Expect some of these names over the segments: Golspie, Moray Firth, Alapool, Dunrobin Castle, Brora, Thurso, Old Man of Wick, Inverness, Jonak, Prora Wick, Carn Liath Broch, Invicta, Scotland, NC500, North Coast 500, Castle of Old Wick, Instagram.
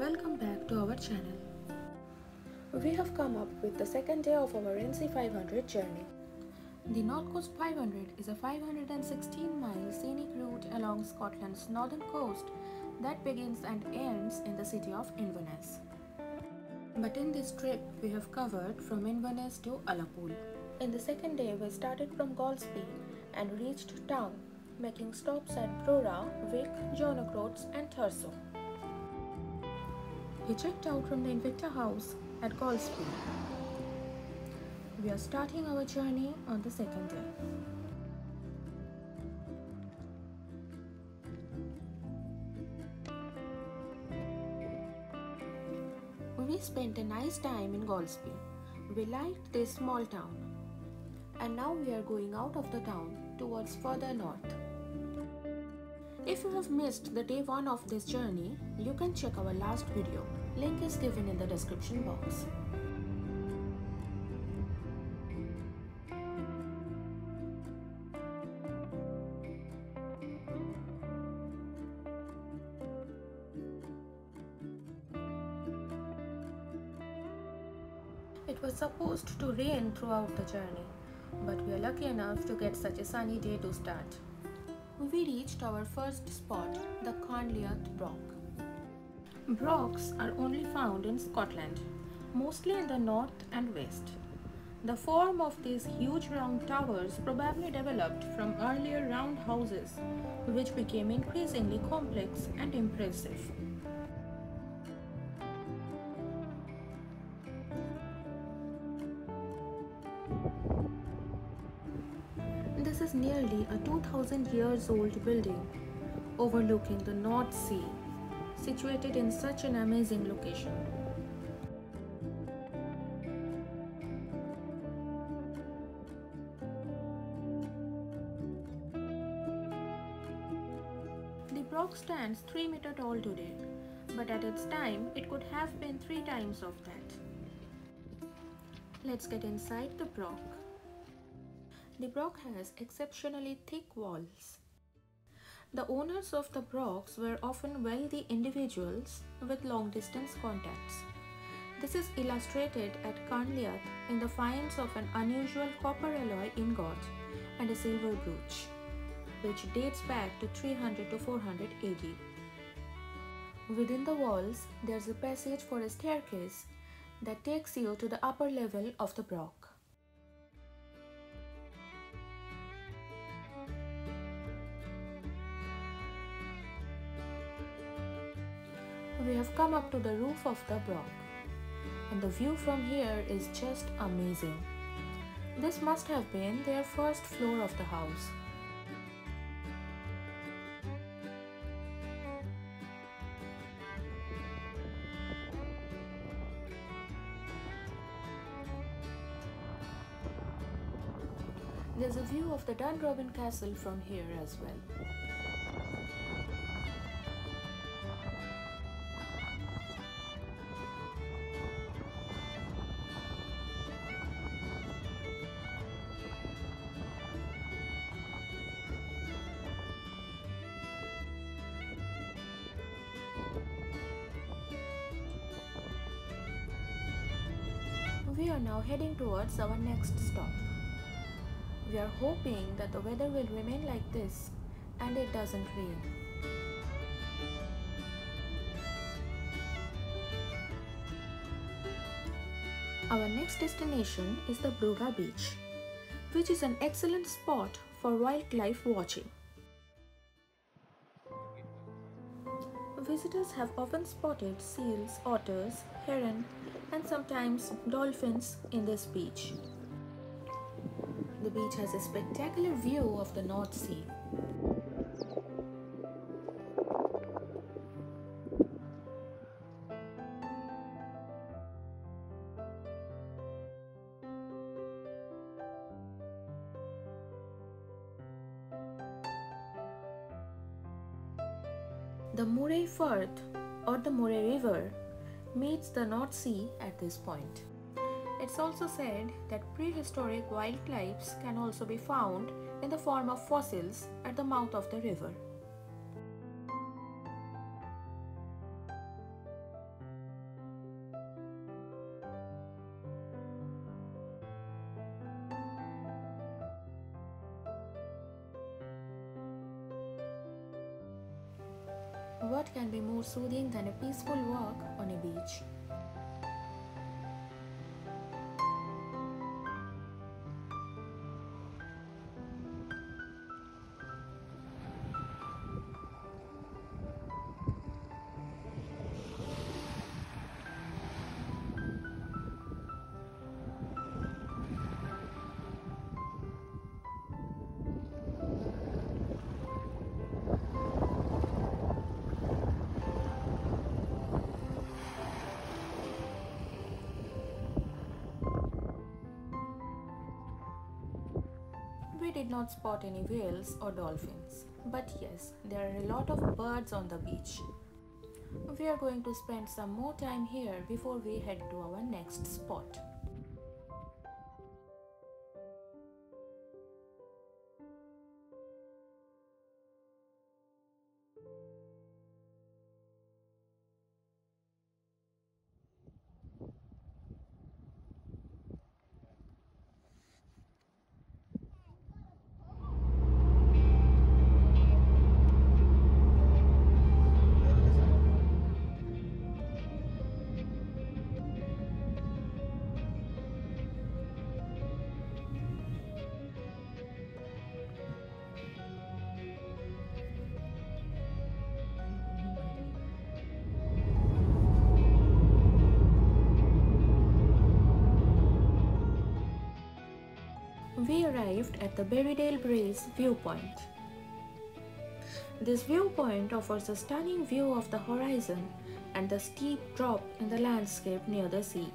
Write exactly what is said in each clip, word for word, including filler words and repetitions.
Welcome back to our channel. We have come up with the second day of our N C five hundred journey. The North Coast five hundred is a five hundred sixteen mile scenic route along Scotland's northern coast that begins and ends in the city of Inverness. But in this trip, we have covered from Inverness to Alapool. In the second day, we started from Golspie and reached town, making stops at Prora, Wick, Jonak roads and Thurso. We checked out from the Invicta house at Golspie. We are starting our journey on the second day. We spent a nice time in Golspie. We liked this small town. And now we are going out of the town towards further north. If you have missed the day one of this journey, you can check our last video. Link is given in the description box. It was supposed to rain throughout the journey, but we are lucky enough to get such a sunny day to start. We reached our first spot, the Carn Liath Broch. Brochs are only found in Scotland, mostly in the north and west. The form of these huge round towers probably developed from earlier round houses, which became increasingly complex and impressive. This is nearly a two thousand years old building overlooking the North Sea, situated in such an amazing location. The Broch stands three meters tall today, but at its time it could have been three times of that. Let's get inside the Broch. The Broch has exceptionally thick walls. The owners of the Brochs were often wealthy individuals with long-distance contacts. This is illustrated at Carn Liath in the finds of an unusual copper alloy ingot and a silver brooch, which dates back to three hundred to four hundred A D. Within the walls, there's a passage for a staircase that takes you to the upper level of the Broch. We have come up to the roof of the Broch, and the view from here is just amazing. This must have been their first floor of the house. There's a view of the Dunrobin Castle from here as well. We are now heading towards our next stop. We are hoping that the weather will remain like this and it doesn't rain. Our next destination is the Brora beach, which is an excellent spot for wildlife watching. Visitors have often spotted seals, otters, heron, and sometimes dolphins in this beach. The beach has a spectacular view of the North Sea. The Moray Firth, or the Moray River, meets the North Sea at this point. It's also said that prehistoric wildlife can also be found in the form of fossils at the mouth of the river. what can be more soothing than a peaceful walk on a beach? We did not spot any whales or dolphins, but yes, there are a lot of birds on the beach. We are going to spend some more time here before we head to our next spot. We arrived at the Berriedale Brae's viewpoint. This viewpoint offers a stunning view of the horizon and the steep drop in the landscape near the sea.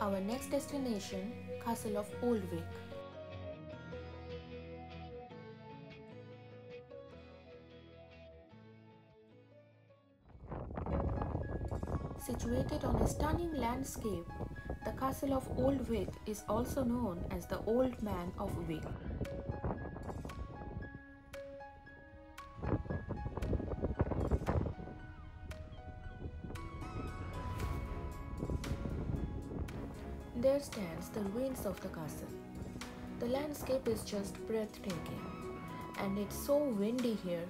Our next destination, Castle of Old Wick. Situated on a stunning landscape, the Castle of Old Wick is also known as the Old Man of Wick. There stands the ruins of the castle. The landscape is just breathtaking, and it's so windy here.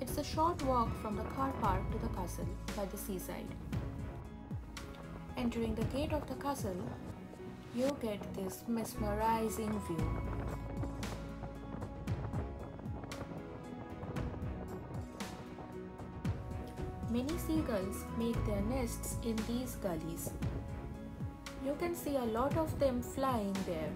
It's a short walk from the car park to the castle by the seaside. Entering the gate of the castle, you get this mesmerizing view. Many seagulls make their nests in these gullies. You can see a lot of them flying there.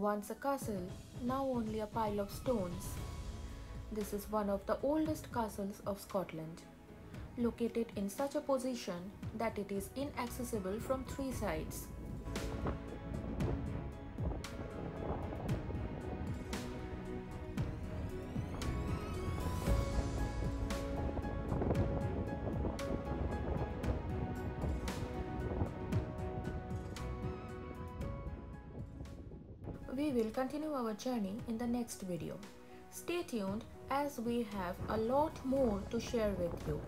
Once a castle, now only a pile of stones. This is one of the oldest castles of Scotland, located in such a position that it is inaccessible from three sides. We will continue our journey in the next video. Stay tuned as we have a lot more to share with you.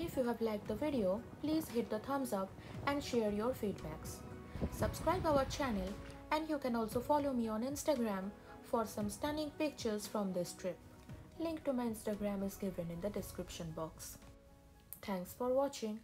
If you have liked the video, please hit the thumbs up and share your feedbacks. Subscribe our channel, and you can also follow me on Instagram for some stunning pictures from this trip. Link to my Instagram is given in the description box. Thanks for watching.